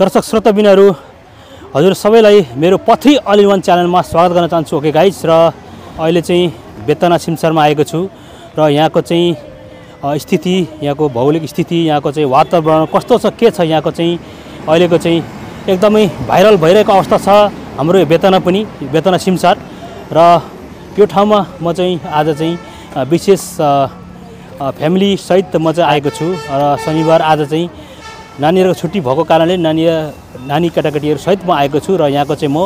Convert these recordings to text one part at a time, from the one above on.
दर्शक श्रोता बिनहरु हजुर सबैलाई मेरो पथी अल इन वन च्यानलमा स्वागत गर्न चाहन्छु। ओके गाइस, र अहिले चाहिँ बेतना सिमसारमा आएको छु र यहाँको चाहिँ स्थिति, यहाँको भौगोलिक स्थिति, यहाँको चाहिँ वातावरण कस्तो छ, के छ, यहाँको चाहिँ अहिलेको चाहिँ एकदमै भाइरल भइरहेको अवस्था छ हाम्रो बेतना पनि, बेतना सिमसार। र यो ठाउँमा म चाहिँ आज चाहिँ विशेष फ्यामिली सहित म चाहिँ आएको छु र शनिबार आज चाहिँ नानीहरुको छुट्टी भएको कारणले नानी केटाकेटीहरु सहित म आएको छु र यहाँको चाहिँ म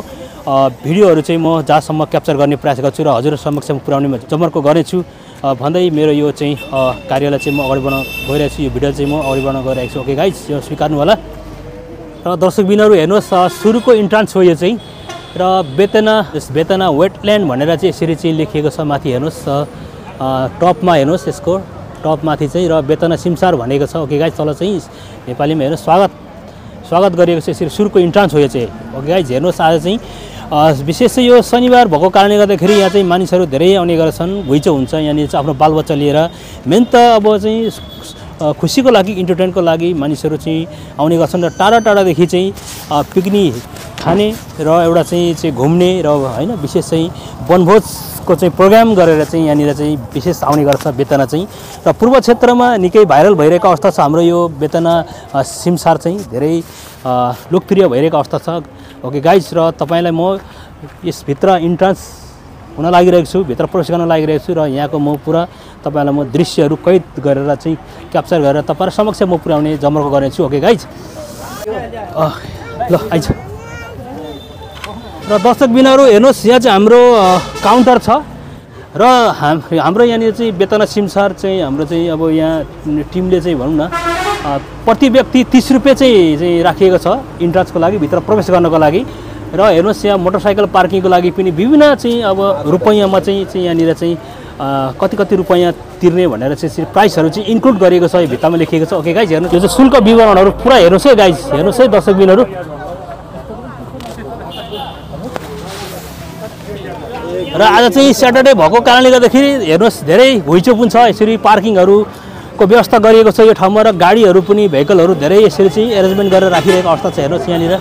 भिडियोहरु चाहिँ म जहाँसम्म क्याप्चर गर्ने प्रयास गर्छु र हजुरहरु समक्ष पुर्याउने जमर्को गर्नेछु भन्दै मेरो यो चाहिँ कार्यलाई चाहिँ म अगाडि बढाउन गइरहेको छु। यो भिडियो चाहिँ म अगाडि बढाउन गइरहेको छु। ओके गाइस, यो स्वीकार्नु होला। र दर्शकबिनहरु हेर्नुहोस्, सुरुको इन्ट्रान्स हो यो चाहिँ। र बेतना वेटल्यान्ड भनेर चाहिँ यसरी चाहिँ लेखिएको छ। माथि हेर्नुहोस्, टपमा हेर्नुहोस्, यसको टपमाथि चाहिँ र बेतना सिमसार भनेको छ। ओके गाइस, तल चाहिँ नेपालीमा हेर्नुहोस् स्वागत गरिएको छ। यसरी सुरुको इन्ट्रान्स हो यो चाहिँ। ओके गाइस, हेर्नुहोस् आज चाहिँ विशेष यो शनिबार भएको कारणले गर्दाखेरि यहाँ चाहिँ मानिसहरू धेरै आउने गर्छन्, घुइँचो हुन्छ यहाँनिर आफ्नो बालबच्चा लिएर। मेन त अब चाहिँ खुसीको लागि, इन्टरटेनमेन्टको लागि मानिसहरू चाहिँ आउने गर्छन् र टाढा टाढादेखि चाहिँ पिकनिक खाने र एउटा चाहिँ घुम्ने र हैन विशेष चाहिँ वनभोजको चाहिँ प्रोग्राम गरेर चाहिँ यहाँनिर चाहिँ विशेष आउने गर्छ बेतना चाहिँ। र पूर्व क्षेत्रमा निकै भाइरल भइरहेको अवस्था छ हाम्रो यो बेतना सिमसार चाहिँ, धेरै लोकप्रिय भइरहेको अवस्था छ। ओके गाइस, र तपाईलाई म यसभित्र इन्ट्रान्स हुन लागिरहेको छु, भित्र प्रवेश गर्न लागिरहेको छु र यहाँको म पुरा तपाईलाई म दृश्यहरू कैद गरेर चाहिँ क्याप्चर गरेर तपाईहरु समक्ष म पुर्याउने जमर्को गर्नेछु। ओके गाइस, ल आइज। र दर्शकबिनहरु हेर्नुहोस्, यहाँ चाहिँ हाम्रो काउन्टर छ र हाम्रो यहाँनिर चाहिँ बेतना सिमसार चाहिँ हाम्रो चाहिँ अब यहाँ टिमले चाहिँ भनौँ न प्रति व्यक्ति 30 रुपियाँ चाहिँ राखिएको छ इन्ट्रान्सको लागि, भित्र प्रवेश गर्नको लागि। र हेर्नुहोस्, यहाँ मोटरसाइकल पार्किङको लागि पनि विभिन्न चाहिँ अब रुपैयाँमा चाहिँ यहाँनिर चाहिँ कति कति रुपैयाँ तिर्ने भनेर चाहिँ प्राइसहरू चाहिँ इन्क्लुड गरिएको छ, यो भित्तामा लेखिएको छ। ओके गाइस, हेर्नुहोस् यो चाहिँ शुल्क विवरणहरू पुरा हेर्नुहोस् है गाइस, हेर्नुहोस् है दर्शकबिनहरु। र आज चाहिँ सैटरडे भएको कारणले गर्दाखेरि हेर्नुहोस् धेरै घुइँचो पनि छ, यसरी पार्किङहरूको व्यवस्था गरिएको छ यो ठाउँमा र गाडीहरू पनि, भेहिकलहरू धेरै यसरी चाहिँ एरेन्जमेन्ट गरेर राखिरहेको अवस्था छ। हेर्नुहोस् यहाँनिर,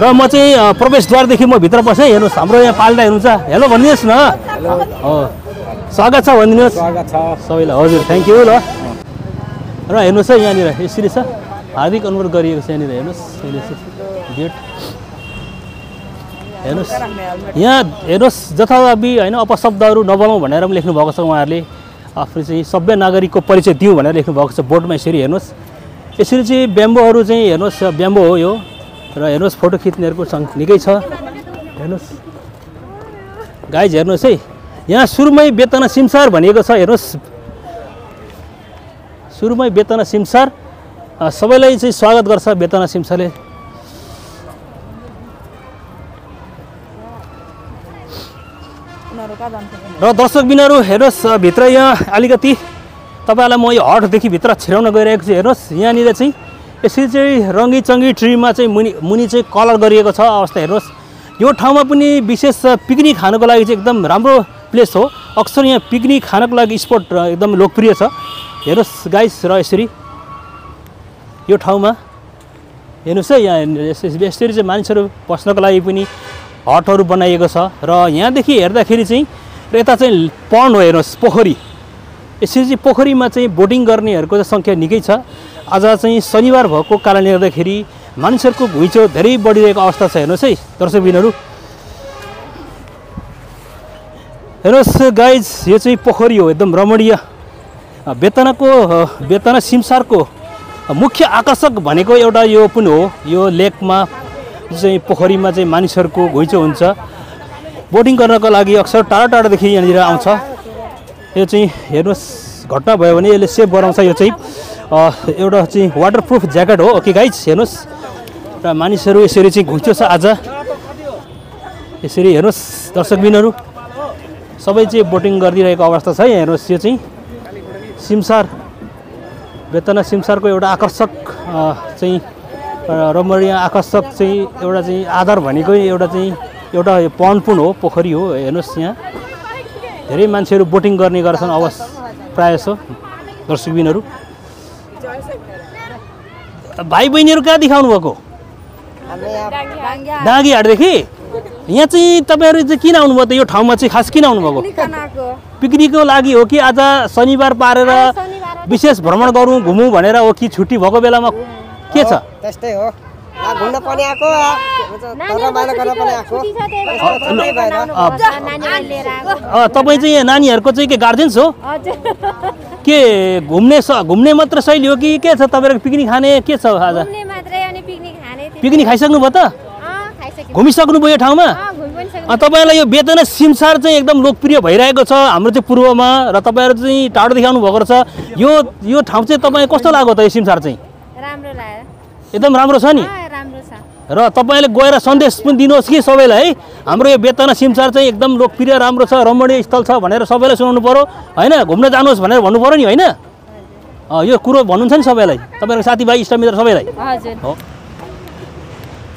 र म चाहिँ प्रवेशद्वारदेखि म भित्र पसेँ। हेर्नुहोस् हाम्रो यहाँ पाल्टा हुनुहुन्छ, हेलो भनिदिनुहोस् न, हो स्वागत छ भनिदिनुहोस् सबैलाई। हजुर थ्याङ्क यू। ल र हेर्नुहोस् है यहाँनिर यसरी छ, हार्दिक अनुरोध गरिएको छ। यहाँनिर हेर्नुहोस् गेट, हेर्नुहोस् यहाँ हेर्नुहोस्, जथाभावी होइन अपशब्दहरू नबोलाउँ भनेर पनि लेख्नु भएको छ उहाँहरूले, आफ्नो चाहिँ सभ्य नागरिकको परिचय दिउँ भनेर लेख्नु भएको छ बोर्डमा। यसरी हेर्नुहोस्, यसरी चाहिँ ब्याम्बोहरू चाहिँ हेर्नुहोस्, ब्याम्बो हो यो। र हेर्नुहोस् फोटो खिच्नेहरूको सङ्ख्या निकै छ। हेर्नुहोस् गाइज, हेर्नुहोस् है यहाँ सुरुमै बेतना सिमसार भनिएको छ। हेर्नुहोस् सुरुमै बेतना सिमसार, सबैलाई चाहिँ स्वागत गर्छ बेतना सिमसारले। र दर्शकबिनहरु हेर्नुहोस्, भित्र यहाँ अलिकति तपाईलाई म यो हटदेखि भित्र छिराउन गइरहेको छु। हेर्नुहोस् यहाँनिर चाहिँ यसरी चाहिँ रङ्गीचङ्गी ट्रीमा चाहिँ मुनि चाहिँ कलर गरिएको छ अवस्था। हेर्नुहोस् यो ठाउँमा पनि विशेष पिकनिक खानको लागि चाहिँ एकदम राम्रो प्लेस हो। अक्सर यहाँ पिकनिक खानको लागि स्पोट एकदम लोकप्रिय छ। हेर्नुहोस् गाइस, र यसरी यो ठाउँमा हेर्नुहोस् है यहाँ यसरी चाहिँ मानिसहरू बस्नको लागि पनि हटहरू बनाइएको छ। र यहाँदेखि हेर्दाखेरि चाहिँ यता चाहिँ पन्ड हो, हेर्नुहोस् पोखरी। यसरी चाहिँ पोखरीमा चाहिँ बोटिङ गर्नेहरूको चाहिँ सङ्ख्या निकै छ। आज चाहिँ शनिबार भएको कारणले गर्दाखेरि मानिसहरूको घुइँचो धेरै बढिरहेको अवस्था छ। हेर्नुहोस् है दर्शकबिनहरु, हेर्नुहोस् गाइज यो चाहिँ पोखरी हो, एकदम रमणीय। बेतना सिमसारको मुख्य आकर्षक भनेको एउटा यो पनि हो, यो लेकमा चाहिँ पोखरीमा चाहिँ मानिसहरूको घुइँचो हुन्छ, बोटिङ गर्नको लागि अक्सर टाढा टाढादेखि यहाँनिर आउँछ। यो चाहिँ हेर्नुहोस् घटना भयो भने यसले सेभ गराउँछ। यो चाहिँ एउटा चाहिँ वाटरप्रुफ ज्याकेट हो। ओके गाइज, हेर्नुहोस् र मानिसहरू यसरी चाहिँ घुइँचो छ आज। यसरी हेर्नुहोस् दर्शकबिनहरु सबै चाहिँ बोटिङ गरिरहेको अवस्था छ। हेर्नुहोस् यो चाहिँ सिमसार, बेतना सिमसारको एउटा आकर्षक चाहिँ रमणीय आकर्षक चाहिँ एउटा चाहिँ आधार भनेको एउटा पन्ड पनि हो, पोखरी हो। हेर्नुहोस् यहाँ धेरै मान्छेहरू बोटिङ गर्ने गर्छन् अवश्य प्रायः जसो दर्शकबिनहरु। भाई बहिनीहरु कहाँ देखाउनु भएको डाँगीहाट देखि यहाँ चाहिँ तपाईहरु चाहिँ किन आउनु भयो त यो ठाउँमा चाहिँ खास किन आउनु भएको पिकनिकको लागि हो कि आज शनिबार पारेर विशेष भ्रमण गरौँ घुमौँ भनेर हो कि छुट्टी भएको बेलामा के छ त्यस्तै हो घुम्न पनि आको तर बाना गर्न पनि आको तपाई चाहिँ नानीहरुको चाहिँ के गार्जियन्स हो के घुम्ने मात्र शैली हो कि के छ तपाईहरु पिकनिक खाने के छ आज घुम्ने मात्रै अनि पिकनिक खाने पिकनिक खाइसक्नु भयो त घुमिसक्नु भयो यो ठाउँमा तपाईहरुलाई यो बेतना सिमसार चाहिँ एकदम लोकप्रिय भइरहेको छ हाम्रो चाहिँ पूर्वमा र तपाईहरु चाहिँ टाढो देखाउनु भएको छ यो ठाउँ चाहिँ तपाई कस्तो लाग्यो त यो सिमसार चाहिँ राम्रो लाग्यो एकदम राम्रो छ नि राम्रो छ र तपाईले गएर सन्देश पनि दिनुहोस् कि सबैलाई हाम्रो यो बेतना सिमसार चाहिँ एकदम लोकप्रिय राम्रो छ रमणीय स्थल छ भनेर सबैलाई सुनाउनु पर्यो हैन घुम्न जानुहोस् भनेर भन्नु पर्यो नि हैन यो कुरा भन्नुहुन्छ नि सबैलाई तपाईहरुको साथीभाइ इष्टमित्र सबैलाई हजुर हो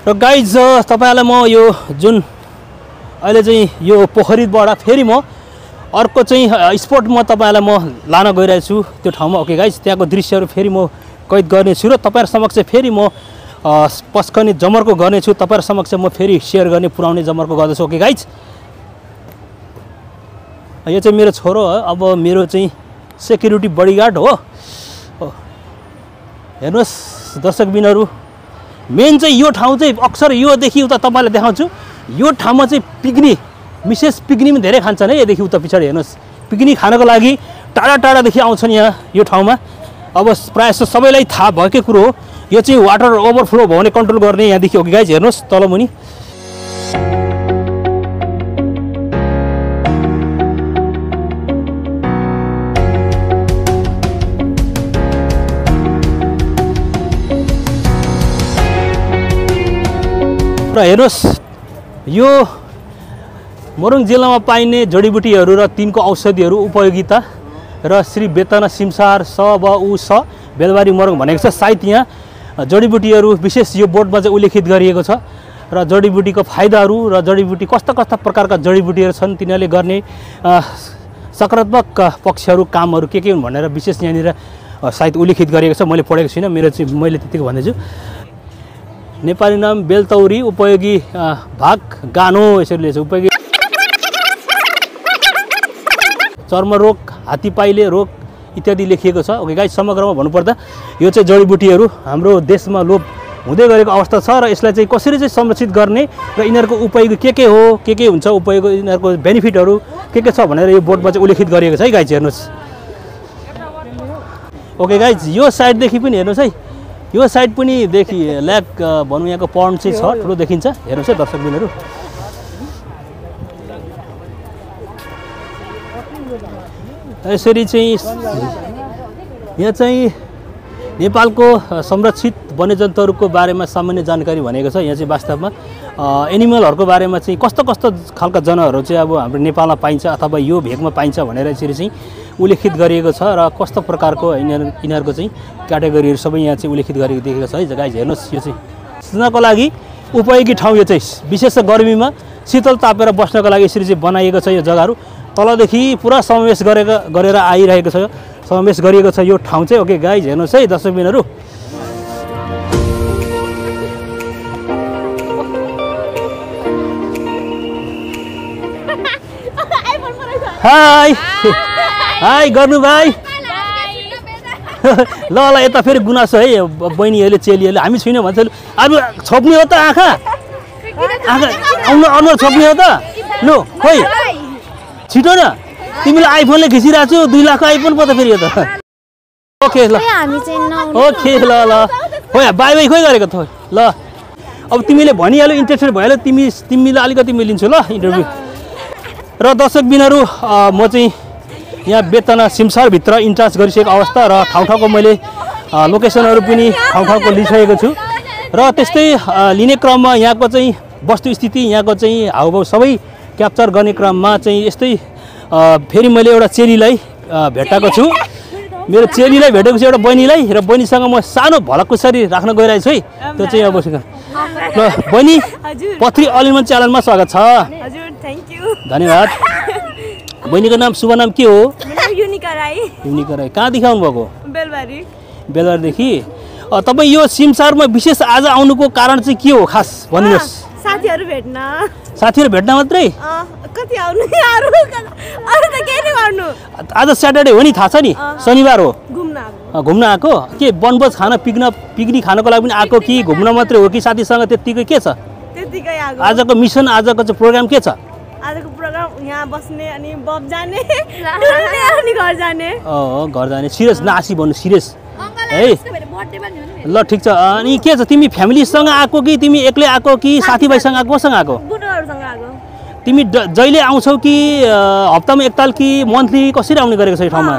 र गाइज तपाईहरुलाई म यो जुन अहिले चाहिँ यो पोखरीबाट फेरि म अर्को चाहिँ स्पोट म तपाईहरुलाई म लान गइरहेको छु त्यो ठाउँमा ओके गाइज त्यहाँको दृश्यहरु फेरि म कैद गर्नेछु र तपाईहरु समक्ष फेरि म पस्कने जमर्को गर्नेछु तपाईहरु समक्ष म फेरि शेयर गर्ने पुराउने जमर्को गर्दैछु ओके गाइज यो चाहिँ मेरो छोरो हो अब मेरो चाहिँ सेक्युरिटी बडीगार्ड हो हेर्नुस् दर्शकबिनहरु मेन चाहिँ यो ठाउँ चाहिँ अक्सर योदेखि उता तपाईलाई देखाउँछु यो ठाउँमा चाहिँ पिकनिक विशेष पिकनिक पनि धेरै खान्छन् है योदेखि उता पछाडी हेर्नुस् पिकनिक खानको लागि टाढा टाढादेखि आउँछन् यहाँ यो ठाउँमा अब प्रायः जस्तो सबैलाई थाहा भएकै कुरो हो यो चाहिँ वाटर ओभरफ्लो भयो भने कन्ट्रोल गर्ने यहाँदेखि हो कि गाइज हेर्नुहोस् तलमुनि र हेर्नुहोस् यो मोरङ जिल्लामा पाइने जडीबुटीहरू र तिनको औषधिहरू उपयोगिता र श्री बेतना सिमसार स बेलबारी मोरङ भनेको छ सायद यहाँ जडीबुटीहरू विशेष यो बोर्डमा चाहिँ उल्लेखित गरिएको छ र जडीबुटीको फाइदाहरू र जडीबुटी कस्ता कस्ता प्रकारका जडीबुटीहरू छन् तिनीहरूले गर्ने सकारात्मक पक्षहरू कामहरू के हुन् भनेर विशेष यहाँनिर सायद उल्लेखित गरिएको छ मैले पढेको छुइनँ मैले त्यतिको भन्दैछु नेपाली नाम बेलतौरी उपयोगी भाग गानो यसरी उपयोगी चर्मरोग हात्तीपाइले रोग इत्यादि लेखिएको छ ओके गाइस समग्रमा भन्नुपर्दा यो चाहिँ जडीबुटीहरू हाम्रो देशमा लोप हुँदै गरेको अवस्था छ र यसलाई चाहिँ कसरी चाहिँ संरक्षित गर्ने र यिनीहरूको उपयोग के हो के हुन्छ उपयोग यिनीहरूको बेनिफिटहरू के छ भनेर यो बोर्डमा चाहिँ उल्लेखित गरिएको छ है गाइस हेर्नुहोस् ओके गाइस यो साइडदेखि पनि हेर्नुहोस् है यो साइड पनि देखि ल्याक भनौँ यहाँको पन्ड चाहिँ छ ठुलो देखिन्छ हेर्नुहोस् है दर्शकबिनहरु यसरी चाहिँ यहाँ चाहिँ नेपालको संरक्षित वन्यजन्तुहरूको बारेमा सामान्य जानकारी भनेको छ यहाँ चाहिँ वास्तवमा एनिमलहरूको बारेमा चाहिँ कस्तो कस्तो खालका जनावरहरू चाहिँ अब हाम्रो नेपालमा पाइन्छ अथवा यो भेगमा पाइन्छ भनेर यसरी चाहिँ उल्लेखित गरिएको छ र कस्तो प्रकारको यिनीहरूको चाहिँ क्याटेगोरीहरू सबै यहाँ चाहिँ उल्लेखित गरेको देखेको छ है गाइज हेर्नुहोस् यो चाहिँ सुनको लागि उपयोगी ठाउँ यो चाहिँ विशेष गर्मीमा शीतल तापेर बस्नको लागि यसरी चाहिँ बनाइएको छ यो जग्गाहरू तलदेखि पुरा समावेश गरेर आइरहेको छ समावेश गरिएको छ यो ठाउँ चाहिँ ओके गाइज हेर्नुहोस् है दर्शकबिनहरु हाई हाई गर्नु भाइ ल ल यता फेरि गुनासो है बहिनीहरूले चेलीहरूले हामी छुइनौँ भन्छ अब छोप्ने हो त आँखा आँखा अनुहार छोप्ने हो त लु खै छिटो न तिमीले आइफोनले खिचिरहेको छु 2 लाखको आइफोन पो त फेरि यो त ओके ल ओके ल ल खोइ बाई बाई खोइ गरेको थो ल अब तिमीले भनिहाल्यो इन्ट्रेस्टेड भइहाल्यो तिमीलाई अलिकति म लिन्छु ल इन्टरभ्यू र दर्शकबिनहरु म चाहिँ यहाँ बेतना सिमसारभित्र इन्चार्ज गरिसकेको अवस्था र ठाउँ ठाउँको मैले लोकेसनहरू पनि ठाउँ ठाउँको लिइसकेको छु र त्यस्तै लिने क्रममा यहाँको चाहिँ वस्तुस्थिति यहाँको चाहिँ हाउभाउ सबै क्याप्चर गर्ने क्रममा चाहिँ यस्तै फेरि मैले एउटा चेलीलाई भेटाएको छु मेरो चेलीलाई भेटेको छु एउटा बहिनीलाई र बहिनीसँग म सानो भलाकुसारी राख्न गइरहेको छु है त्यो चाहिँ अब ल बहिनी पत्री अलिमन च्यानलमा स्वागत छ हजुर थ्यांक यू धन्यवाद बहिनीको नाम शुभ नाम के हो युनिका राई कहाँ देखाउनु भएको बेलबारी बेलबारीदेखि तपाई यो सिमसारमा विशेष आज आउनुको कारण चाहिँ के हो खास भन्नुहोस्? साथीहरु भेट्न। साथीहरु भेट्न मात्रै? कति आउनु यार, अरु त के नि गर्नु। आज स्याटरडे हो नि, थाहा छ नि, शनिबार हो। घुम्न आको। घुम्न आको के वनभोज खान पिकनिक खानको लागि पनि आको कि घुम्न मात्रै हो कि साथीसँग त्यतिकै के छ? त्यतिकै आको। आजको मिसन, आजको चाहिँ प्रोग्राम के छ? आजको प्रोग्राम यहाँ बस्ने अनि बब जाने, टुर्ने अनि घर जाने। ओ घर जाने, सिरियस नासी भन्नु, सिरियस है। ल ठीक छ, अनि के छ तिमी फ्यामिली सँग आको कि तिमी एक्लै आको कि साथीभाइ सँग आको, कोसँग आको? बुढोहरु सँग आको। तिमी जहिले आउँछौ कि हप्तामा एकताल कि मन्थली कसरी आउने गरेको छ यो ठाउँमा?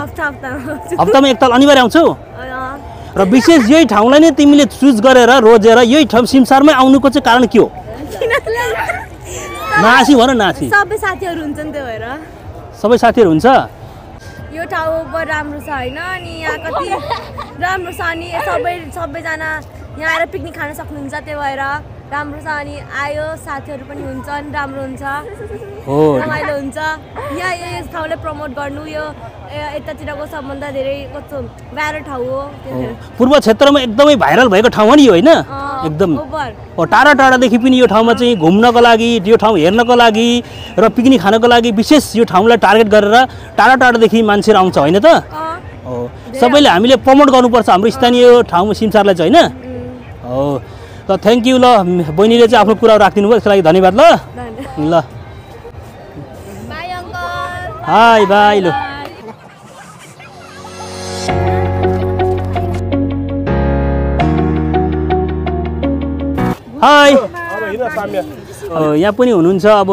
हप्तामा एकताल अनिवार्य आउँछौ र विशेष यही ठाउँलाई नै तिमीले चुज गरेर रोजेर यही ठाउँ सिमसारमै आउनुको चाहिँ कारण के हो? नासी भन नासी, सबै साथीहरु हुन्छन् त्यो भएर। सबै साथीहरु हुन्छ। यो ठाउँ बर राम्रो छ हैन, अनि यहाँ कति राम्रो छ, अनि सबै जना यहाँ आएर पिकनिक खान सक्नुहुन्छ, त्यो भएर राम्रो छ। अनि आयो साथीहरु पनि हुन्छन्, राम्रो हुन्छ, हो रमाइलो हुन्छ। यहाँ यो ठाउँले प्रमोट गर्नु, यो यतातिरको सम्बन्ध धेरै कस्तो भाइरल ठाउँ हो, पूर्व क्षेत्रमा एकदमै भाइरल भएको ठाउँ हो नि यो, हैन एकदम। हो टाढा टाढादेखि पनि यो ठाउँमा चाहिँ घुम्नको लागि, यो ठाउँ हेर्नको लागि र पिकनिक खानको लागि विशेष यो ठाउँलाई टार्गेट गरेर टाढा टाढादेखि मान्छेहरू आउँछ, हैन त? हो सबैले हामीले प्रमोट गर्नुपर्छ हाम्रो स्थानीय ठाउँ सिमसारलाई चाहिँ, हैन? हो त थ्यांक यू। ल बहिनीले चाहिँ आफ्नो कुरा राखिदिनु भयो, त्यसको लागि धन्यवाद। ल ल बाइ अंकल, हाय बाइ। ल हाय। यहाँ पनि हुनुहुन्छ। अब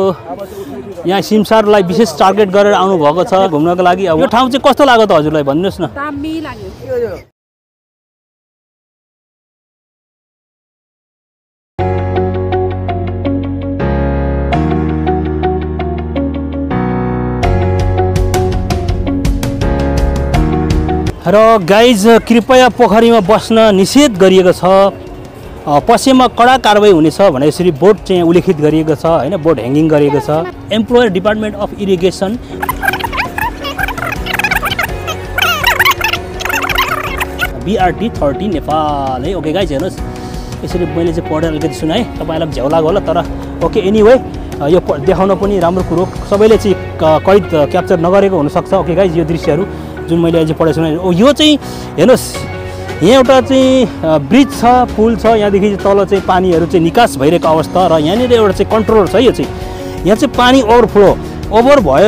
यहाँ सिमसारलाई विशेष टार्गेट गरेर आउनु भएको छ घुम्नको लागि। अब यो ठाउँ चाहिँ कस्तो लाग्यो त हजुरलाई भन्नुहोस् न? दामी लाग्यो। र गाइज कृपया पोखरीमा बस्न निषेध गरिएको छ, पश्चिममा कडा कारवाही हुनेछ भनेर यसरी बोर्ड चाहिँ उल्लेखित गरिएको छ, हैन? बोर्ड ह्याङ्गिङ गरिएको छ। Employer department of irrigation. BRT 30 Nepal है। ओके गाइज हेर्नुहोस्, यसरी मैले चाहिँ पढेर अलिकति सुनाएँ, तपाईँलाई झ्याउलागो होला, तर ओके एनिवे यो देखाउन पनि राम्रो कुरो, सबैले चाहिँ कैद क्याप्चर नगरेको हुनसक्छ। ओके गाइज यो दृश्यहरू जुन मैले अहिले पढाइ सुनाएँ, यो चाहिँ हेर्नुहोस्, यहाँ एउटा चाहिँ ब्रिज छ, पुल छ, यहाँदेखि तल चाहिँ पानीहरू चाहिँ निकास भइरहेको अवस्था, र यहाँनिर एउटा चाहिँ कन्ट्रोल छ। यो चाहिँ यहाँ चाहिँ पानी ओभरफ्लो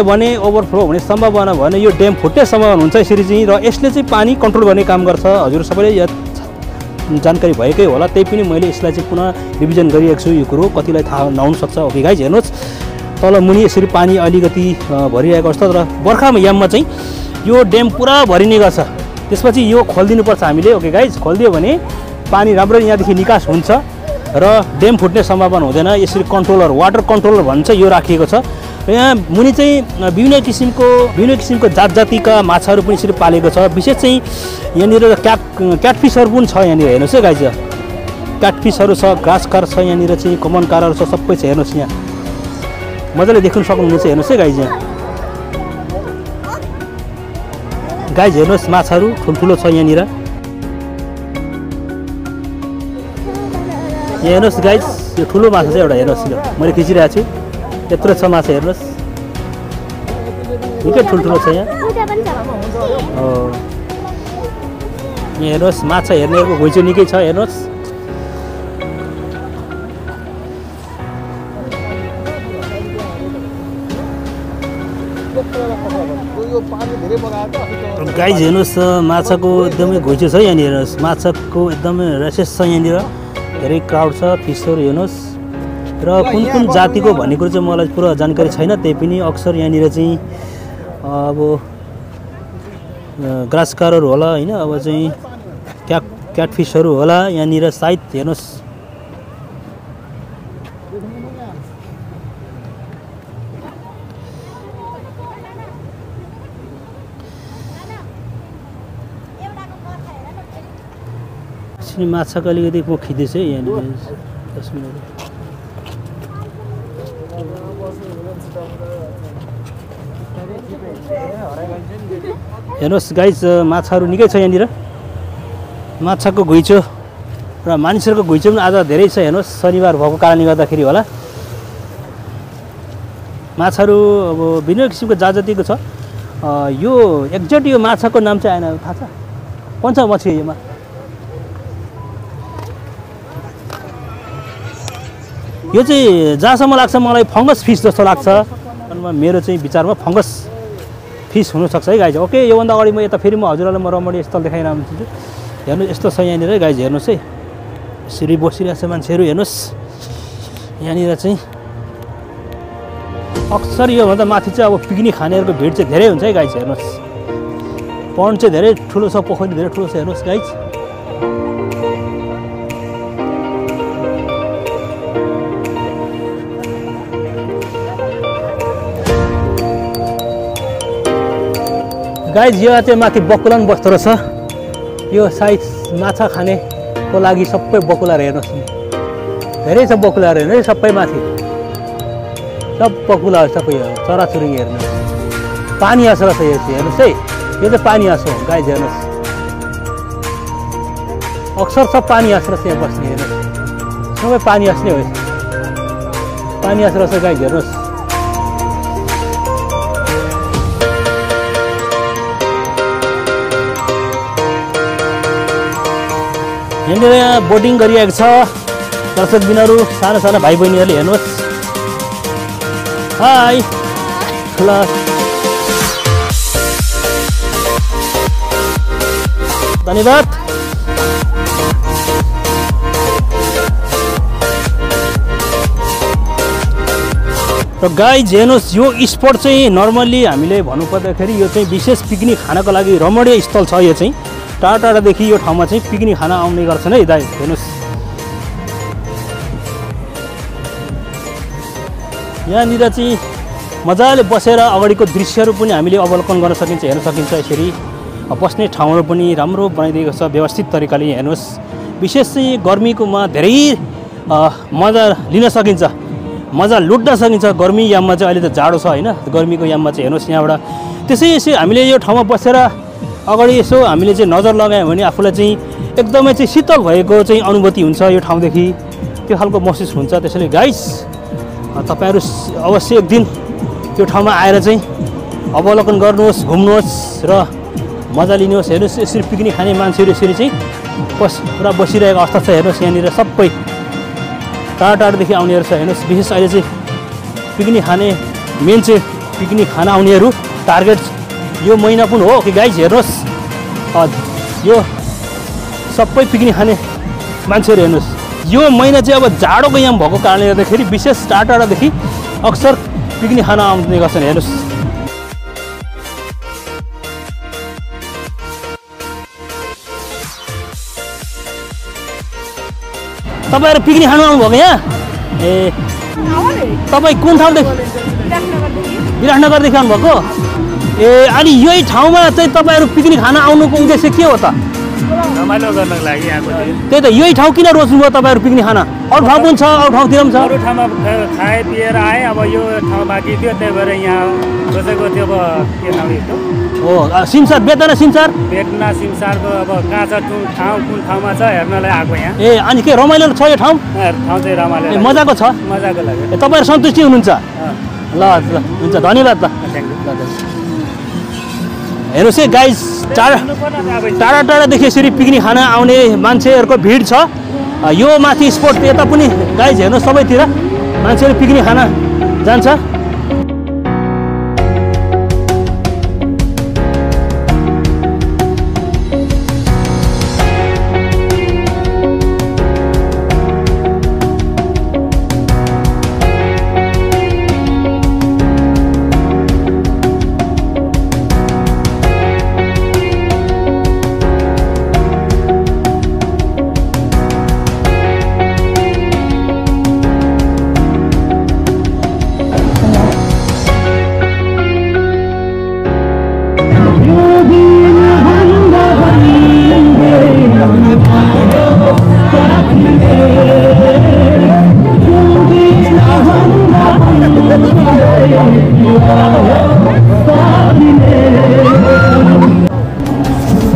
हुने सम्भावना भएन, यो ड्याम फुट्ने सम्भावना हुन्छ यसरी चाहिँ, र यसले चाहिँ पानी कन्ट्रोल गर्ने काम गर्छ। हजुर सबैले यहाँ जानकारी भएकै होला, त्यही पनि मैले यसलाई चाहिँ पुनः रिभिजन गरिरहेको छु, यो कुरो कतिलाई थाहा नहुनसक्छ। ओके गाइज हेर्नुहोस्, तल मुनि यसरी पानी अलिकति भरिरहेको अवस्था, र बर्खामा याममा चाहिँ यो ड्याम पुरा भरिने गर्छ, त्यसपछि यो खोलिदिनुपर्छ हामीले। ओके गाइज खोलिदियो भने पानी राम्ररी यहाँदेखि निकास हुन्छ र ड्याम फुट्ने सम्भावना हुँदैन। यसरी कन्ट्रोलर, वाटर कन्ट्रोलर भन्छ, यो राखिएको छ। यहाँ मुनि चाहिँ विभिन्न किसिमको जात जातिका माछाहरू पनि यसरी पालेको छ। विशेष चाहिँ यहाँनिर क्याटफिसहरू पनि छ, यहाँनिर हेर्नुहोस् है गाइज, क्याटफिसहरू छ, ग्रास कार छ, यहाँनिर चाहिँ कमन कारहरू छ, सबै छ। हेर्नुहोस् यहाँ मजाले देख्नु सक्नुहुन्छ, हेर्नुहोस् है गाइज, यहाँ गाइज हेर्नुहोस् माछाहरू ठुल्ठुलो छ यहाँनिर। यहाँ हेर्नुहोस् गाइज, यो ठुलो माछा चाहिँ एउटा हेर्नुहोस्, यो मैले खिचिरहेको छु, यत्रो छ माछा हेर्नुहोस्, निकै ठुल्ठुलो छ। यहाँ यहाँ हेर्नुहोस् माछा हेर्नेको घुइँचो निकै छ, हेर्नुहोस् गाइज हेर्नुहोस् माछाको एकदमै घुइँचो छ यहाँनिर, हेर्नुहोस् माछाको एकदमै रेसेस छ यहाँनिर, धेरै क्राउड छ, फिसहरू हेर्नुहोस्। र कुन कुन जातिको भन्ने कुरो चाहिँ मलाई पुरा जानकारी छैन, त्यही पनि अक्सर यहाँनिर चाहिँ अब ग्रासकारहरू होला, होइन? अब चाहिँ क्याटफिसहरू होला यहाँनिर सायद, हेर्नुहोस्। माछाको अलिकति म खिच्दैछु है यहाँनिर, 10 मिनट। हेर्नुहोस् गाइज माछाहरू निकै छ यहाँनिर, माछाको घुइँचो र मानिसहरुको घुइँचो पनि आज धेरै छ हेर्नुस् शनिबार भएको कारणले गर्दाखेरि होला माछाहरु अब विभिन्न किसिमको जाजतिको छ यो एक्ज्याक्ट यो माछाको नाम चाहिँ आएन थाहा छ कुन छ माछा यो यो चाहिँ जहाँसम्म लाग्छ मलाई फंगस फिस जस्तो लाग्छ मेरो चाहिँ विचारमा फंगस फिस हुन सक्छ है गाइज ओके यो भन्दा अगाडि म यता फेरि म हजुरहरुलाई म रमणीय स्थल देखाइराम छु हेर्नु यस्तो छ यहाँ नि गाइज हेर्नुस् है यसरी बसिरहेछ मान्छेहरु हेर्नुस् यानीरा चाहिँ अक्सर यो भन्दा माथि चाहिँ अब पिकनिक खानेहरुको भिड चाहिँ धेरै हुन्छ है गाइज हेर्नुस् पन्ड चाहिँ धेरै ठूलो छ पोखरी धेरै ठूलो छ हेर्नुस् गाइज गाइज यो चाहिँ माथि बकुलान बस्दो रहेछ यो साइज माछा खाने को लागि सबै बकुलाहरु हेर्नुस् धेरै छ बकुलाहरु हेर्नु सबै माथि सब बकुलाहरु सबै चराचुरुङ्गी हेर्नु पानी आसो रहेछ यो चाहिँ हेर्नुस् है यो चाहिँ पानी आसो गाइज हेर्नुस् अक्सर सब पानी आसो रहेछ यहाँ बस्ने हेर्नुस् सबै पानी आसो नै हो पानी आसो रहेछ गाइज हेर्नुस् यहाँ यहाँ बोटिङ गरिएको छ दर्शक बिनहरु साना साना भाइ बहिनीहरुले हेर्नुस् हाय हेलो धन्यवाद त गाइज हेर्नुस् यो स्पट चाहिँ नर्मल्ली हामीले भन्नुपर्दाखेरि यो चाहिँ विशेष पिकनिक खानको लागि रमणीय स्थल छ यो चाहिँ टाढा टाढादेखि यो ठाउँमा चाहिँ पिकनिक खान आउने गर्छन् है दाइ हेर्नुस् यहाँनिर चाहिँ मजाले बसेर अगाडिको दृश्यहरू पनि हामीले अवलोकन गर्न सकिन्छ हेर्न सकिन्छ यसरी बस्ने ठाउँहरू पनि राम्रो बनाइदिएको छ व्यवस्थित तरिकाले हेर्नुस् विशेष चाहिँ गर्मीकोमा धेरै मजा लिन सकिन्छ मजा लुट्न सकिन्छ गर्मी याममा चाहिँ अहिले त जाडो छ हैन गर्मीको याममा चाहिँ हेर्नुस् यहाँबाट त्यसै यसरी हामीले यो ठाउँमा बसेर अगाडि यसो हामीले चाहिँ नजर लगायौं भने आफुलाई चाहिँ एकदमै चाहिँ शीतल भएको चाहिँ अनुभूति हुन्छ यो ठाउँदेखि त्यो खालको महसुस हुन्छ त्यसैले गाइस तपाईहरु अवश्य एक दिन त्यो ठाउँमा आएर चाहिँ अवलोकन गर्नुहोस् घुम्नुहोस् र मजा लिनुहोस् हेर्नुस् यसरी पिकनिक खाने मान्छेहरु यसरी चाहिँ पुरा बसिरहेको अवस्था छ हेर्नुस् यहाँनिर सबै टाढा टाढादेखि आउनेहरु छ हेर्नुस् विशेष अहिले चाहिँ पिकनिक खाने मेन चाहिँ पिकनिक खान आउनेहरु टार्गेट यो महीना पनि हो कि गाइज हेर्नुस् यो सबै पिकनिक खाने मान्छेहरु हेर्नुस् यो महिना चाहिँ अब जाडोको याम भएको कारणले गर्दाखेरि विशेष टाढा टाढादेखि अक्सर पिकनिक खान आउने गर्छन् हेर्नुस् तपाईहरु पिकनिक खान आउनु भएको यहाँ ए तपाई कुन ठाउँदेखि विराटनगरदेखि आउनु भएको ए अनि यही ठाउँमा चाहिँ तपाईहरु पिकनिक खान आउनुको उद्देश्य के हो त रमाइलो गर्नको लागि आएको थियो त्यही त यही ठाउँ किन रोज्नुभयो तपाईहरु पिकनिक खान अरु ठाउँ पनि छ अरु ठाउँतिर पनि छ अरु ठाउँमा खाए पिएर आए अब यो ठाउँ बाँकी थियो त्यही भएर यहाँ रोजेको थियो अब के नाम हो हो सिमसार बेतना सिमसार बेतना सिमसारको अब कहाँ छ ठाउँ कुन ठाउँमा छ हेर्नलाई आएको यहाँ ए अनि के रमाइलो छ यो ठाउँ ठाउँ चाहिँ रमाइलो मजाको छ मजाको लाग्यो तपाईहरु सन्तुष्टि हुनुहुन्छ ल ल हुन्छ धन्यवाद ल थ्यांक यू हेर्नुस् है गाइज टाढा टाढादेखि यसरी पिकनिक खान आउने मान्छेहरुको भिड छ यो माथि स्पट यता पनि गाइज हेर्नुस् सबैतिर मान्छेहरु पिकनिक खान जान्छ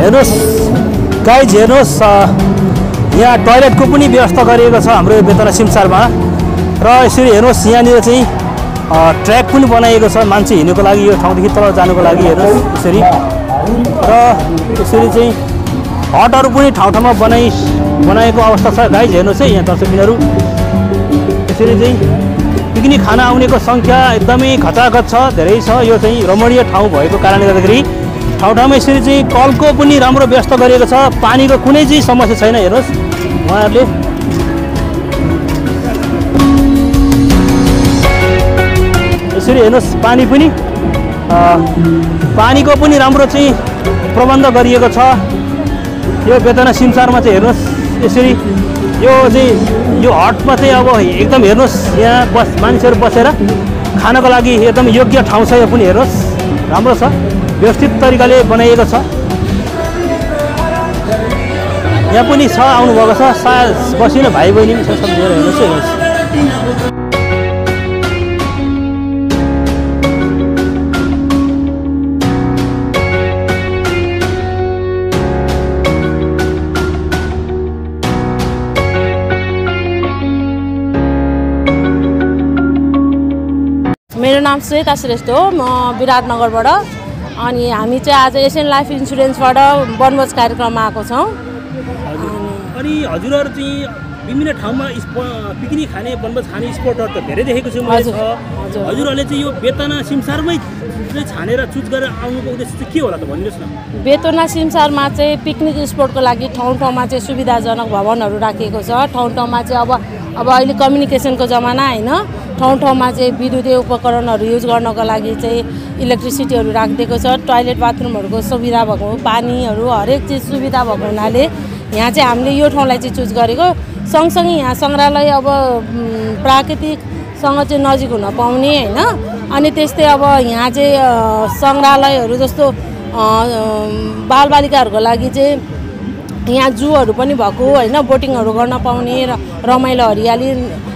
हेर्नुस् गाइज हेर्नुस् यहाँ टोयलेट को पनि व्यवस्था गरिएको छ हाम्रो बेतरा सिमसारमा र यसरी हेर्नुस् यहाँनिर चाहिँ ट्र्याक पनि बनाइएको छ मान्छे हिँड्नको लागि यो ठाउँदेखि तल जानुको लागि हेर्नुस् यसरी र यसरी चाहिँ हटहरु पनि ठाउँ ठाउँमा बनाएको अवस्था छ गाइज हेर्नुस् है यहाँ दर्शकहरु यसरी चाहिँ पिकनिक खान आउनेको संख्या एकदमै खचाखच छ धेरै छ यो चाहिँ रमणीय ठाउँ भएको कारणले गर्दाखेरि ठाउँ ठाउँमा यसरी चाहिँ कलको पनि राम्रो व्यवस्था गरिएको छ पानीको कुनै चाहिँ समस्या छैन हेर्नुस् उहाँहरुले यसरी हेर्नुस् पानीको पनि राम्रो चाहिँ प्रबन्ध गरिएको छ यो बेतना सिमसारमा चाहिँ हेर्नुस् यसरी यो हटमा चाहिँ अब एकदम हेर्नुस् यहाँ मानिसहरु बसेर खानको लागि एकदम योग्य ठाउँ छ यो पनि हेर्नुस् राम्रो छ व्यवस्थित तरिकाले बनाइएको छ यहाँ पनि छ आउनु भएको छ सायद बसिन भाइ बहिनी पनि छ सम्झेर हेर्नुस् हेर्नुस् मेरो नाम श्वेता श्रेष्ठ हो म विराटनगरबाट अनि हामी चाहिँ आज एसियन लाइफ इन्स्योरेन्सबाट वनभोज कार्यक्रममा आएको छौं अनि हजुरहरु चाहिँ विभिन्न ठाउँमा पिकनिक खाने वनभोज खाने स्पोटहरु त धेरै देखेको छु मैले हजुरहरुले चाहिँ यो बेतना सिमसारमै छानेर चुज गरेर आउनुको उद्देश्य चाहिँ के होला त भन्नुस् न बेतना सिमसारमा चाहिँ पिकनिक स्पोटको लागि ठाउँ ठाउँमा चाहिँ सुविधाजनक भवनहरु राखिएको छ ठाउँ ठाउँमा चाहिँ अब अहिले कम्युनिकेसनको जमाना हैन ठाउँ ठाउँमा चाहिँ विद्युतीय उपकरणहरु युज गर्नको लागि चाहिँ इलेक्ट्रिसिटीहरु राखिदिएको छ टोयलेट बाथरुमहरुको सुविधा भएको पानीहरु हरेक चीज सुविधा भएको हुनाले यहाँ चाहिँ हामीले यो ठाउँलाई चाहिँ चुज गरेको सँगसँगै यहाँ संग्रहालय अब प्राकृतिकसँग चाहिँ नजिक हुन पाउने हैन अनि त्यस्तै अब यहाँ चाहिँ संग्रहालयहरु जस्तो बालबालिकाहरुको लागि चाहिँ यहाँ जूहरु पनि भएको हैन बोटिङहरु गर्न पाउने र रमाइलो हरियाली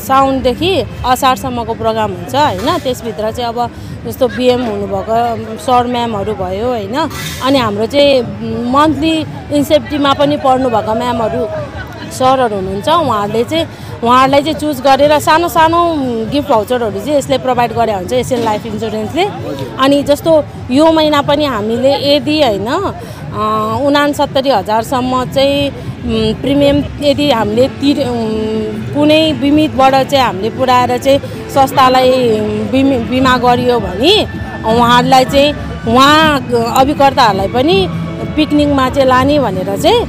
साउन देखि असारसम्मको प्रोग्राम हुन्छ हैन त्यसभित्र चाहिँ अब जस्तो बीएम हुनुभएको सर म्यामहरु भयो हैन अनि हाम्रो चाहिँ मन्थली इन्सेप्टिभमा पनि पढ्नु भएको म्यामहरु सरहरु हुनुहुन्छ उहाँहरुलाई चाहिँ चुज गरेर सानो सानो गिफ्ट भाउचरहरु चाहिँ यसले प्रोवाइड गरे हुन्छ एसियन लाइफ इन्स्योरेन्सले अनि जस्तो यो महिना पनि हामीले यदि हैन ६९,००० सम्म चाहिँ प्रिमियम यदि हामीले कुनै बिमितबाट चाहिँ हामीले पुराएर चाहिँ संस्थालाई बीमा गरियो भने उहाँहरुलाई चाहिँ उहाँ अभिकर्ताहरुलाई पनि पिकनिकमा चाहिँ लाने भनेर चाहिँ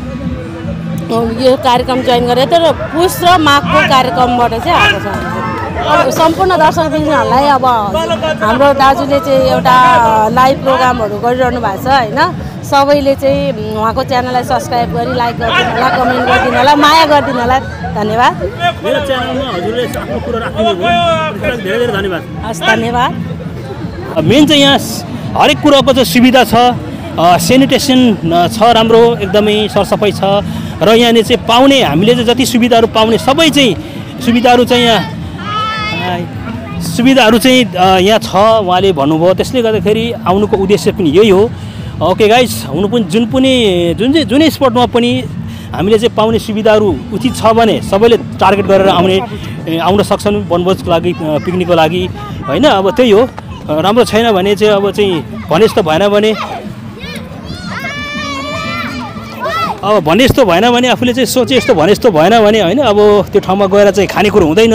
यो कार्यक्रम जोइन गरे तर पुष र माघको कार्यक्रमबाट चाहिँ आएको छ सम्पूर्ण दर्शकहरुलाई अब हाम्रो दाजुले चाहिँ एउटा लाइभ प्रोग्रामहरु गरिरहनु भएको छ हैन सबैले चाहिँ उहाँको च्यानललाई सब्स्क्राइब गरी लाइक गरिदिनु होला कमेन्ट गरिदिनु होला माया गरिदिनु होला धन्यवाद मेरो च्यानलमा हजुरले आफ्नो कुरा राखिदिनु भयो धेरै धेरै धन्यवाद हस् धन्यवाद मेन चाहिँ यहाँ हरेक कुराको चाहिँ सुविधा छ सेनिटेसन छ राम्रो एकदमै सरसफाइ छ र यहाँ चाहिँ पाउने हामीले चाहिँ जति सुविधाहरु पाउने सबै चाहिँ सुविधाहरु चाहिँ यहाँ छ उहाँले भन्नुभयो त्यसले गर्दाखेरि आउनुको उद्देश्य पनि यही हो ओके गाइज हुनु पनि जुन स्पोर्टमा पनि हामीले चाहिँ पाउने सुविधाहरु उचित छ भने सबैले टार्गेट गरेर आउन सक्छन् वनभोजको लागि पिकनिकको लागि हैन अब त्यही हो राम्रो छैन भने चाहिँ अब चाहिँ भने आफुले चाहिँ सोचे यस्तो भएन भने हैन अब त्यो ठाउँमा गएर चाहिँ खाने कुरो हुँदैन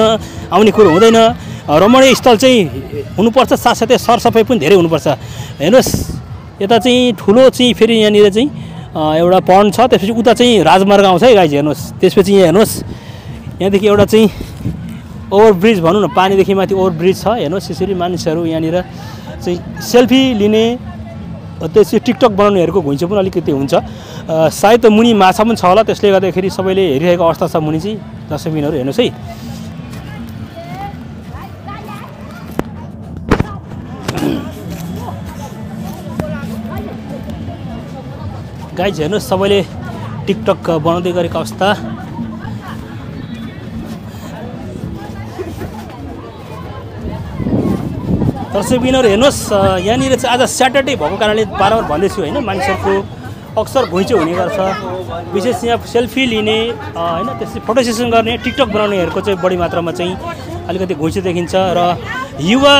आउने कुरो हुँदैन रमणीय स्थल चाहिँ हुनुपर्छ साथसाथै सरसफाइ पनि धेरै हुनुपर्छ हेर्नुस् यता चाहिँ ठुलो चाहिँ फेरि यहाँनिर चाहिँ एउटा पन्ड छ त्यसपछि उता चाहिँ राजमार्ग आउँछ है गाइज हेर्नुस् त्यसपछि यहाँ हेर्नुस् यहाँदेखि एउटा चाहिँ ओभरब्रिज भनौँ न पानीदेखि माथि ओभरब्रिज छ हेर्नुस् यसरी मानिसहरु यहाँनिर चाहिँ सेल्फी लिने त्यसपछि टिकटक बनाउनेहरुको घुइँचो पनि अलिकति हुन्छ सायद मुनि माछा पनि छ होला त्यसले गर्दाखेरि सबैले हेरिरहेको अवस्था छ मुनि चाहिँ दर्शकहरु हेर्नुस् है गाइज हेर्नु सबैले टिकटक बनाउँदै गरेको अवस्था दर्शक बिनहरु हेर्नुस् यानीले चाहिँ आज सैटरडे भएको कारणले बारम्बार भन्दै छु हैन मानिसहरुको अक्सर घुइँचो हुने गर्छ विशेष यहाँ सेल्फी लिने हैन त्यसै फोटो सेसन गर्ने टिकटक बनाउनेहरुको चाहिँ बढी मात्रामा चाहिँ अलिकति घुइँचो देखिन्छ र युवा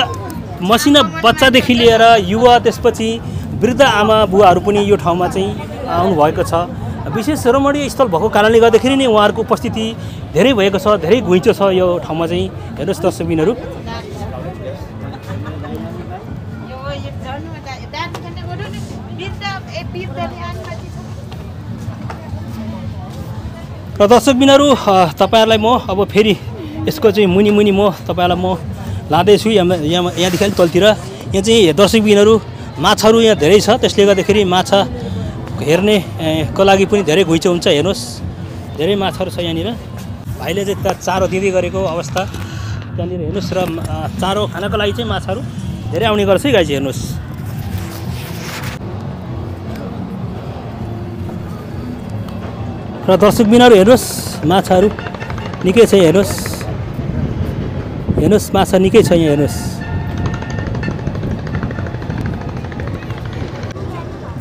मसिना बच्चादेखि लिएर युवा त्यसपछि वृद्ध आमा बुवाहरु पनि यो ठाउँमा चाहिँ आउनु भएको छ विशेष रमणीय स्थल भएको कारणले गर्दाखेरि नै उहाँहरुको उपस्थिति धेरै भएको छ धेरै घुइँचो छ यो ठाउँमा चाहिँ हेर्नुस् दर्शक बिनहरु र दर्शक बिनहरु तपाईहरुलाई म अब फेरि यसको चाहिँ मुनि मुनि म तपाईहरुलाई म लाँदैछु यहाँ देखि अलि तलतिर यहाँ चाहिँ दर्शक बिनहरु माछाहरु यहाँ धेरै छ त्यसले गर्दाखेरि माछा हेर्ने को लागि पनि धेरै घुइँचो हुन्छ हेर्नुस् धेरै माछाहरु छ यहाँ निर भाइले चाहिँ चारो दिँदै गरेको अवस्था यहाँ निर हेर्नुस् र चारो खानको लागि चाहिँ माछाहरु धेरै आउने गर्छ है गाइज हेर्नुस् र दर्शक बिनहरु हेर्नुस् माछाहरु निकै छ हेर्नुस् हेर्नुस् माछा निकै छ यहाँ हेर्नुस्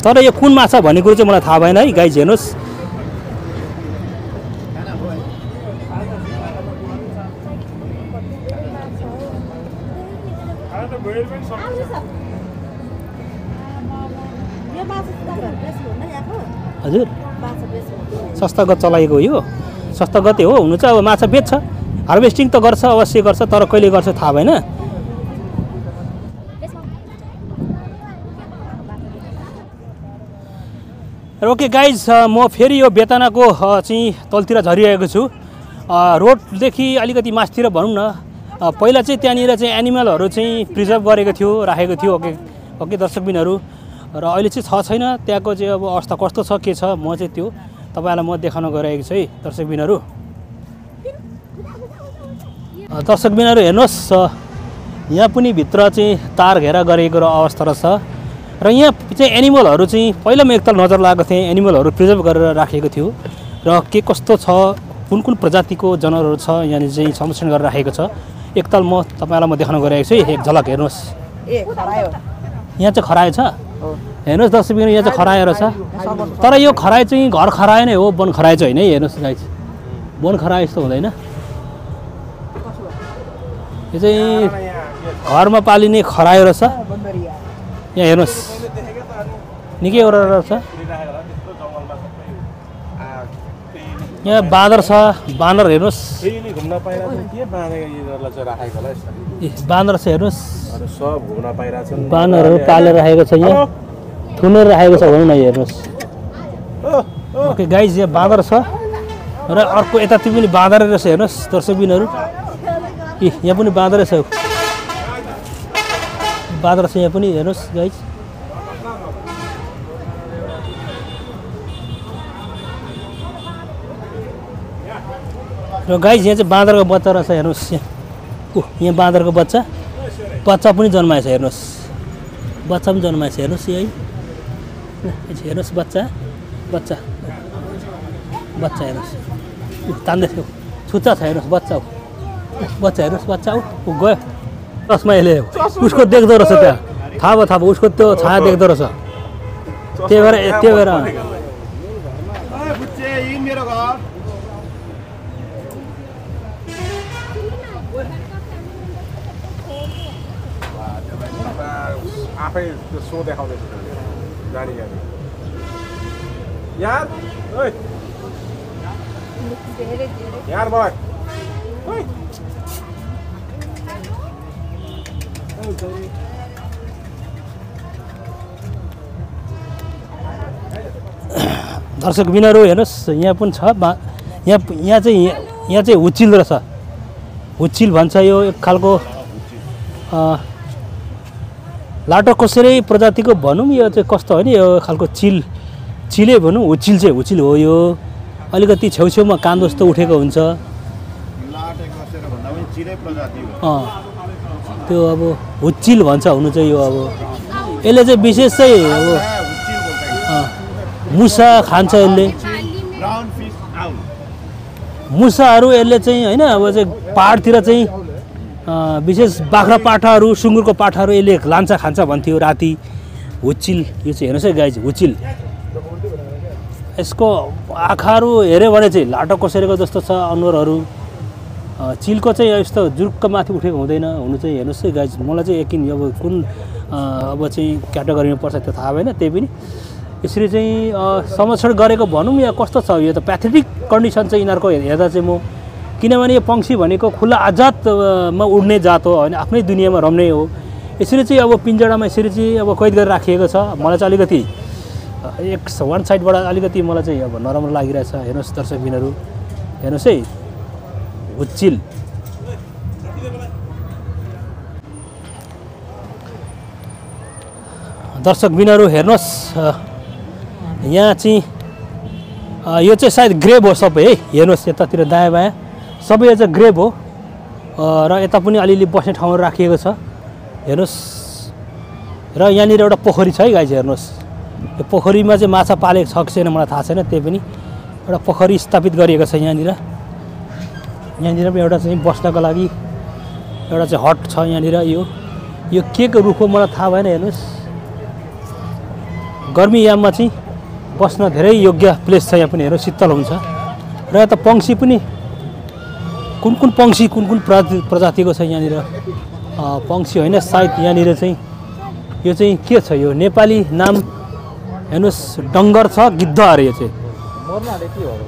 तर यो कुन माछा भन्ने कुरा चाहिँ मलाई थाहा भएन है गाइज हेर्नुस् हजुर सस्तागत चलाएको यो सस्तागतै हो हुनु चाहिँ अब माछा बेच्छ हार्भेस्टिङ त गर्छ अवश्य गर्छ तर कहिले गर्छ थाहा भएन ओके गाइज म फेरि यो बेतनाको चाहिँ तलतिर झरिरहेको छु रोडदेखि अलिकति मास्तिर भनौं न पहिला चाहिँ त्यहाँनिर चाहिँ एनिमलहरु चाहिँ प्रिजर्भ गरेको थियो राखेको थियो ओके ओके दर्शकबिनहरु र अहिले चाहिँ छैन त्यहाँको चाहिँ अब अवस्था कस्तो छ के छ म चाहिँ त्यो तपाईहरुलाई म देखाउन गइरहेको छु है दर्शकबिनहरु दर्शकबिनहरु हेर्नुस् यहाँ पनि भित्र चाहिँ तार घेरा गरेको अवस्था रहेछ र यहाँ चाहिँ एनिमलहरु चाहिँ पहिला म एकताल नजर लागेको थिए एनिमलहरु प्रिजर्भ गरेर राखेको थियो र के कस्तो छ कुन कुन प्रजातिको जनावरहरु छ यानी चाहिँ संरक्षण गरेर राखेको छ एकताल म तपाईहरुलाई म देखाउन गइरहेको छु एक झलक हेर्नुस् ए खरायो यहाँ चाहिँ खरायो छ हेर्नुस् दर्शक बिनहरु यहाँ चाहिँ खरायो रहेछ तर यो खरायो चाहिँ घर खरायो नै हो वन खरायो चाहिँ हैन हेर्नुस् गाइस वन खरायो यस्तो हुँदैन यो चाहिँ घरमा पालिने खरायो रहेछ यहाँ हेर्नुस् निकै एउटा रहेछ यहाँ बाँदर छ बाँदर हेर्नुस् बाँदर छ हेर्नुस् बाँदरहरू पालेर राखेको छ यहाँ थुनेर राखेको छ भनौँ न हेर्नुस् ओके गाइज यहाँ बाँदर छ र अर्को यतातिर पनि बाँदर रहेछ हेर्नुस् दर्शक बिनहरु यहाँ पनि बाँदरै छ बादर से यहाँ पनि हेर्नुस् गाइज र गाइज यहाँ चाहिँ बाँदरको बच्चा रहेछ हेर्नुस् यहाँ बाँदरको बच्चा पनि जन्माएछ हेर्नुस् यही हेर्नुस् बच्चा हेर्नुस् तान्दै थियो छुच्चा छ हेर्नुस् हेर्नुस् ऊ गयो चस्मा यसले उसको देख्दो रहेछ त्यहाँ थाहा भयो उसको त्यो छाया देख्दो रहेछ त्यही भएर दर्शक बिनहरु हेर्नुस् यहाँ पनि छ यहाँ चाहिँ हुचिल रहेछ हुचिल भन्छ यो एक खालको लाटोकोसेरै प्रजातिको भनौँ यो चाहिँ कस्तो हो नि यो खालको चिलै भनौँ हुचिल चाहिँ हुचिल हो यो अलिकति छेउछेउमा कान जस्तो उठेको हुन्छ त्यो अब हुचिल भन्छ हुनु चाहिँ यो अब यसले चाहिँ विशेष चाहिँ अब मुसा खान्छ यसले ब्राउन फिश आउल मुसाहरु यसले चाहिँ हैन अब चाहिँ पाहाडतिर चाहिँ विशेष बाख्रा पाठाहरु सुँगुरको पाठाहरु यसले लान्छ खान्छ भन्थ्यो राति हुचिल यो चाहिँ हेर्नुस् है गाइज हुचिल यसको आँखाहरु हेरे भने चाहिँ लाटो कोसेरेको जस्तो छ अनुहारहरु चिलको चाहिँ यस्तो जुरुक्क माथि उठेको हुँदैन हुनु चाहिँ हेर्नुस् है गाइज मलाई चाहिँ यकिन अब कुन अब चाहिँ क्याटेगोरीमा पर्छ त्यो थाहा भएन त्यै पनि यसरी चाहिँ समक्षण गरेको भनौं या कस्तो छ यो त प्याथेटिक कन्डिसन चाहिँ इनारको हेर्दा चाहिँ म किनभने यो पंक्षी भनेको खुला आजादमा उड्ने जात हो हैन आफ्नै दुनियामा रम्ने हो यसरी चाहिँ अब पिञ्जडामा यसरी चाहिँ अब कैद गरेर राखिएको छ मलाई चाहिँ अलिकति एक वन साइडबाट अलिकति मलाई चाहिँ अब नराम्रो लागिरहेछ हेर्नुस् दर्शकबिनहरु हेर्नुस् है हुचिल दर्शकबिनहरु हेर्नुस् यहाँ चाहिँ यो चाहिँ सायद ग्रेभ हो सबै है हेर्नुस् यतातिर दायाँ बायाँ सबै यो चाहिँ ग्रेभ हो र यता पनि अलिअलि बस्ने ठाउँ राखिएको छ हेर्नुस् र यहाँनिर एउटा पोखरी छ है गाइज हेर्नुस् यो पोखरीमा चाहिँ माछा पालेको छ कि छैन मलाई थाहा छैन त्यही पनि एउटा पोखरी स्थापित गरिएको छ यहाँनिर यहाँनिर पनि एउटा चाहिँ बस्नको लागि एउटा चाहिँ हट छ यहाँनिर यो केको रुख हो मलाई थाहा भएन हेर्नुस् गर्मी याममा चाहिँ बस्न धेरै योग्य प्लेस छ यहाँ पनि हेर्नु शीतल हुन्छ र यता पंक्षी पनि कुन पंक्षी कुन प्रजातिको छ यहाँनिर पंक्षी होइन सायद यहाँनिर चाहिँ यो चाहिँ के छ यो नेपाली नाम हेर्नुस् डंगर छ गिद्ध अरे यो चाहिँ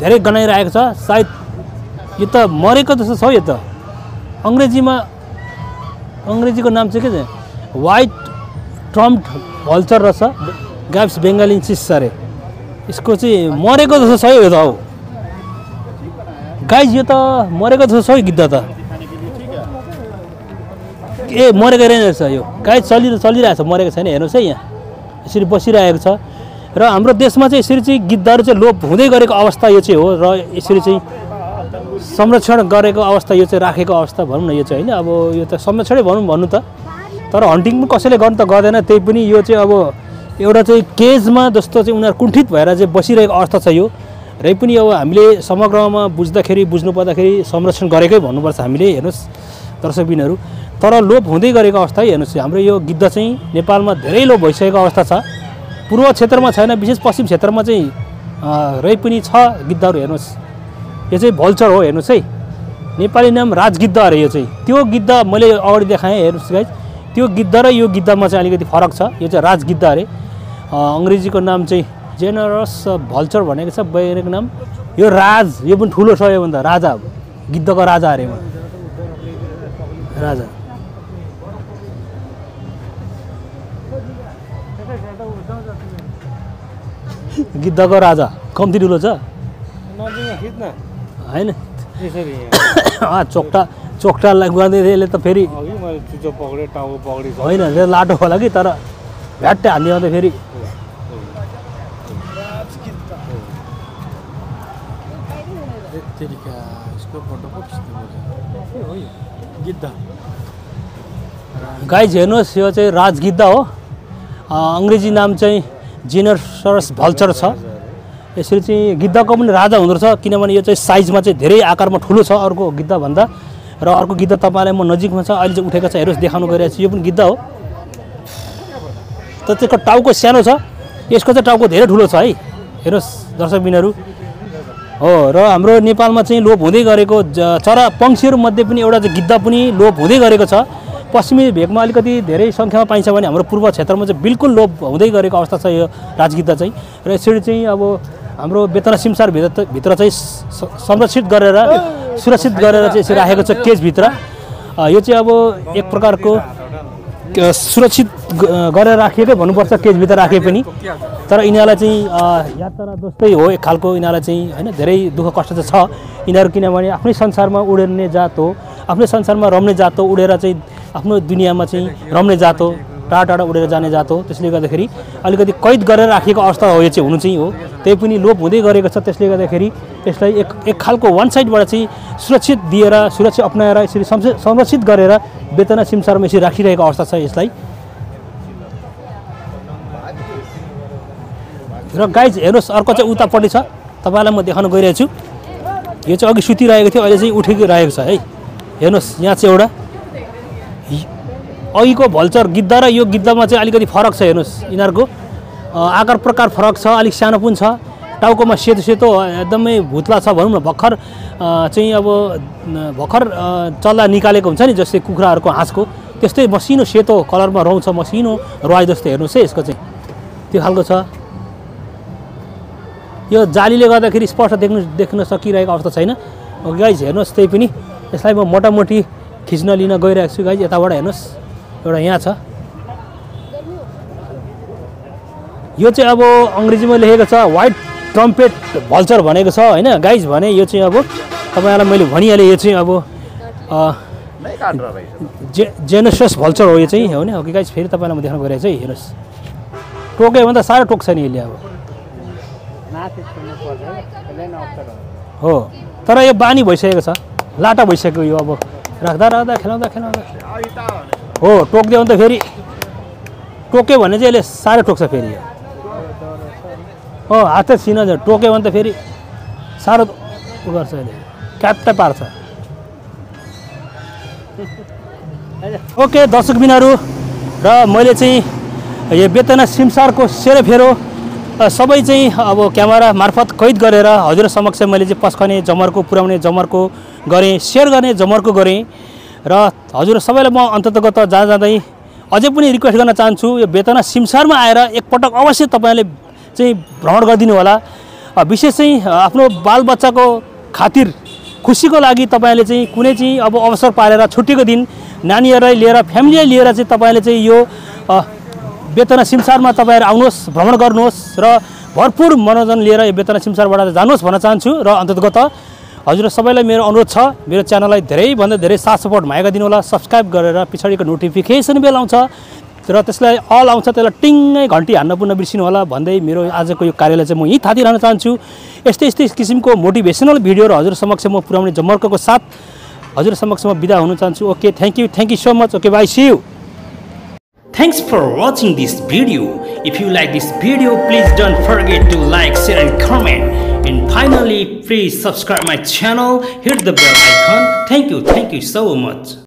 धेरै गनाइरहेको छ सायद यो त मरेको जस्तो छ यो त अंग्रेजीको नाम चाहिँ के छ व्हाइट ट्रम्प्ड भल्चर रहेछ ग्याप्स बेङ्गालिन्सिस अरे इसको चाहिँ मरेको जस्तो छ यो त हो गाइज यो त मरेको जस्तो छ गिद्ध त ए मरेको रहेछ यो गाइज चलिरहेछ मरेको छैन हेर्नुस् है यहाँ यसरी बसिरहेको छ र हाम्रो देशमा चाहिँ यसरी चाहिँ गिद्धहरु चाहिँ लोप हुँदै गरेको अवस्था यो चाहिँ हो र यसरी चाहिँ संरक्षण गरेको अवस्था यो चाहिँ राखेको अवस्था भनौँ न यो चाहिँ हैन अब यो त संरक्षणै भनौँ भन्नु त तर हन्टिङ पनि कसैले गर्न त गर्दैन त्यै पनि यो चाहिँ अब एउटा चाहिँ केजमा जस्तो चाहिँ उनीहरु कुण्ठित भएर चाहिँ बसिरहेको अवस्था छ यो र पनि अब हामीले समग्रमा बुझ्दाखेरि बुझ्नुपर्दाखेरि संरक्षण गरेकै भन्नुपर्छ हामीले हेर्नुस् दर्शकबिनहरु तर लोप हुँदै गरेको अवस्था हेर्नुस् हाम्रो यो गिद्ध चाहिँ नेपालमा धेरै लोप भइसकेको अवस्था छ पूर्व क्षेत्रमा छैन विशेष पश्चिम क्षेत्रमा चाहिँ रै पनि छ गिद्धहरु हेर्नुस् यो चाहिँ भल्चर हो हेर्नुस् है नेपाली नाम राजगिद्ध अरे यो चाहिँ त्यो गिद्ध मैले अगाडि देखाएँ हेर्नुस् गाइज त्यो गिद्ध र यो गिद्धमा चाहिँ अलिकति फरक छ यो चाहिँ राजगिद्ध अरे अंग्रेजीको नाम चाहिँ जेनरस भल्चर भनेको छ वैज्ञानिक नाम यो राज यो पनि ठुलो छ यो भन्दा राजा गिद्धको राजा अरे राजा गिद्धको राजा कम्ती ठुलो छ हैन चोक्टा चोक्टा गर्दै थिए यसले त फेरि होइन लाटो होला कि तर भ्याट्टै हालिदिँदा फेरि गाइज हेर्नुहोस् यो चाहिँ राजगिद्ध हो अंग्रेजी नाम चाहिँ जिनरस भल्चर छ यसरी चाहिँ गिद्धको पनि राजा हुँदो रहेछ किनभने यो चाहिँ साइजमा चाहिँ धेरै आकारमा ठुलो छ अर्को गिद्धभन्दा र अर्को गिद्ध तपाईलाई म नजिकमा छ अहिले चाहिँ उठेको छ हेर्नुहोस् देखाउन गइरहेको छु यो पनि गिद्ध हो तर त्यसको टाउको सानो छ यसको चाहिँ टाउको धेरै ठुलो छ है हेर्नुहोस् दर्शकबिनहरु हो र हाम्रो नेपालमा चाहिँ लोप हुँदै गरेको चरा पंक्षीहरुमध्ये पनि एउटा चाहिँ गिद्ध पनि लोप हुँदै गरेको छ पश्चिमी भेगमा अलिकति धेरै संख्यामा पाइन्छ भने हाम्रो पूर्व क्षेत्रमा चाहिँ बिल्कुल लोप हुँदै गरेको अवस्था छ यो राजगिद्ध चाहिँ र यसरी चाहिँ अब हाम्रो बेतना सिमसार भित्र चाहिँ संरक्षित गरेर सुरक्षित गरेर चाहिँ यसरी राखेको छ केजभित्र यो चाहिँ अब एक प्रकारको सुरक्षित गरेर राखेकै भन्नुपर्छ केजभित्र राखे पनि तर यिनीहरूलाई चाहिँ यात्रा जस्तै हो एक खालको यिनीहरूलाई चाहिँ हैन धेरै दुःख कष्ट चाहिँ छ यिनीहरू किनभने आफ्नै संसारमा उड्ने जात हो आफ्नै संसारमा रम्ने जात हो उडेर चाहिँ आफ्नो दुनियामा चाहिँ रम्ने जात हो टाढा टाढा उडेर जाने जात हो त्यसले गर्दाखेरि अलिकति कैद गरेर राखेको अवस्था हो यो चाहिँ हुनु चाहिँ हो त्यै पनि लोप हुँदै गरेको छ त्यसले गर्दाखेरि यसलाई एक खालको वान साइडबाट चाहिँ सुरक्षित दिएर सुरक्षा अपनाएर यसरी संरक्षित गरेर बेतना सिमसारमा यसरी राखिरहेको अवस्था छ यसलाई र गाइज हेर्नुस् अर्को चाहिँ उतापट्टि छ तपाईलाई म देखाउन गइरहेछु यो चाहिँ अघि सुतिरहेको थियो अहिले चाहिँ उठिरहेको छ है हेर्नुस् यहाँ चाहिँ एउटा अघिको भल्चर गिद्ध र यो गिद्धमा चाहिँ अलिकति फरक छ हेर्नुस् इनारको आकार प्रकार फरक छ अलिक सानो पनि छ टाउकोमा सेतो सेतो एकदमै भुतला छ भनौँ न भर्खर चाहिँ अब भर्खर चल्ला निकालेको हुन्छ नि जस्तै कुखुराहरुको हाँसको त्यस्तै मसिनो सेतो कलरमा रहन्छ मसिनो रवाई जस्तो हेर्नुस् है यसको चाहिँ त्यो खालको छ यो जालीले गर्दाखेरि स्पष्ट देख्न सकिरहेको अवस्था छैन गाइज हेर्नुस् त्यही पनि यसलाई म मोटामोटी खिच्न लिन गइरहेको छु गाइज यताबाट हेर्नुस् एउटा यहाँ छ यो चाहिँ अब अंग्रेजीमा लेखेको छ व्हाइट ट्रम्पेट भल्चर भनेको छ हैन गाइज भने यो चाहिँ अब तपाईहरुलाई मैले भनिहाले यो चाहिँ अब जेनोसिस भल्चर हो यो चाहिँ हो नि ओके गाइज फेरि तपाईहरुलाई म देखाउन गइरहेछु है हेर्नुस् टोके भन्दा साह्रै टोक्छ नि यसले अब हो तर यो बानी भइसकेको छ लाटा भइसक्यो यो अब राख्दा राख्दा खेलाउँदा खेलाउँदा हो टोक्दै भने त फेरि टोक्यो भने चाहिँ यसले साह्रै टोक्छ फेरि यो हो हात छिन टोक्यो भने त फेरि साह्रो उ गर्छ यसले क्याप्टा पार्छ ओके दर्शकबिनहरु र मैले चाहिँ यो बेतना सिमसारको सेरोफेरो सबै चाहिँ अब क्यामेरा मार्फत कैद गरेर हजुर समक्ष मैले चाहिँ पस्कने जमर्को पुर्याउने जमर्को गरेँ शेयर गर्ने जमर्को गरेँ र हजुर सबैलाई म अन्ततगत जाँदै अझै पनि रिक्वेस्ट गर्न चाहन्छु यो बेतना सिमसारमा आएर एकपटक अवश्य तपाईले चाहिँ भ्रमण गरिदिनु होला विशेष चाहिँ आफ्नो बालबच्चाको खातिर खुसीको लागि तपाईले चाहिँ कुनै चाहिँ अब अवसर पारेर छुट्टीको दिन नानीहरुलाई लिएर फ्यामिलीलाई लिएर चाहिँ तपाईले चाहिँ यो बेतना सिमसारमा तपाईहरु आउनुहोस् भ्रमण गर्नुहोस् र भरपूर मनोरञ्जन लिएर यो बेतना सिमसारबाट जानुहोस् भन्न चाहन्छु र अन्ततगत हजुर सबैलाई मेरो अनुरोध छ मेरो च्यानललाई धेरैभन्दा धेरै साथ सपोर्ट मागेर दिनु होला सब्स्क्राइब गरेर पछाडिको नोटिफिकेसन बेल आउँछ र त्यसलाई अल आउँछ त्यसलाई टिङ्गै घन्टी हान्न पुग्न बिर्सिनु होला भन्दै मेरो आजको यो कार्यलाई चाहिँ म यहीँ थातिरहन चाहन्छु यस्तै यस्तै किसिमको मोटिभेसनल भिडियोहरू हजुर समक्ष म पुर्याउने जमर्कको साथ हजुर समक्ष म बिदा हुन चाहन्छु okay thank you so much okay bye see you Thanks for watching this video. If you like this video, please don't forget to like, share and comment. And finally, please subscribe my channel, hit the bell icon. Thank you so much.